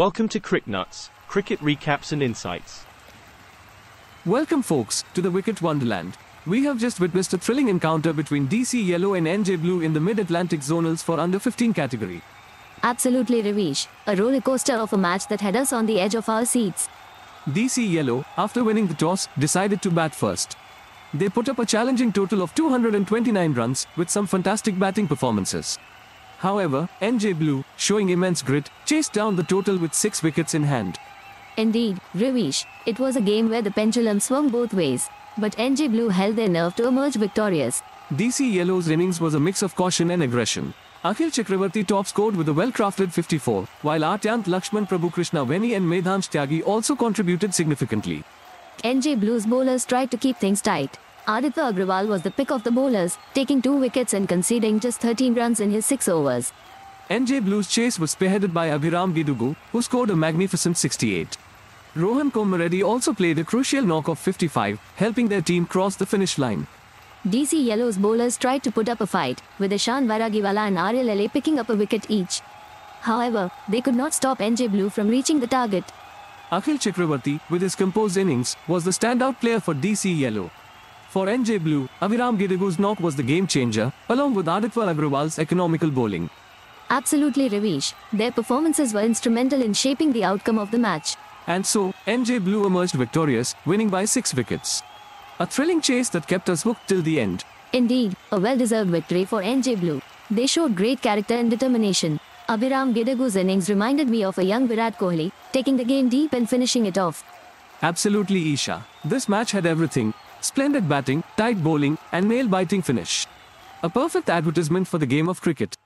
Welcome to CrickNuts, cricket recaps and insights. Welcome folks, to the Wicket Wonderland. We have just witnessed a thrilling encounter between DC Yellow and NJ Blue in the Mid-Atlantic Zonals for under 15 category. Absolutely Ravish, a roller coaster of a match that had us on the edge of our seats. DC Yellow, after winning the toss, decided to bat first. They put up a challenging total of 229 runs, with some fantastic batting performances. However, NJ Blue, showing immense grit, chased down the total with 6 wickets in hand. Indeed, Ravish, it was a game where the pendulum swung both ways. But NJ Blue held their nerve to emerge victorious. DC Yellow's innings was a mix of caution and aggression. Akhil Chakravarti top scored with a well-crafted 54, while Atyant Lakshman Prabhu Krishna Veni and Medhanj Tyagi also contributed significantly. NJ Blue's bowlers tried to keep things tight. Aditya Agrawal was the pick of the bowlers, taking 2 wickets and conceding just 13 runs in his 6 overs. NJ Blue's chase was spearheaded by Abhiram Gidugu, who scored a magnificent 68. Rohan Komaredi also played a crucial knock of 55, helping their team cross the finish line. DC Yellow's bowlers tried to put up a fight, with Ishan Varagiwala and Ariel Lele picking up a wicket each. However, they could not stop NJ Blue from reaching the target. Akhil Chakravarti, with his composed innings, was the standout player for DC Yellow. For NJ Blue, Abhiram Gidugu's knock was the game-changer, along with Aditya Agrawal's economical bowling. Absolutely Ravish, their performances were instrumental in shaping the outcome of the match. And so, NJ Blue emerged victorious, winning by 6 wickets. A thrilling chase that kept us hooked till the end. Indeed, a well-deserved victory for NJ Blue. They showed great character and determination. Abhiram Gidugu's innings reminded me of a young Virat Kohli, taking the game deep and finishing it off. Absolutely Isha. This match had everything. Splendid batting, tight bowling and nail-biting finish. A perfect advertisement for the game of cricket.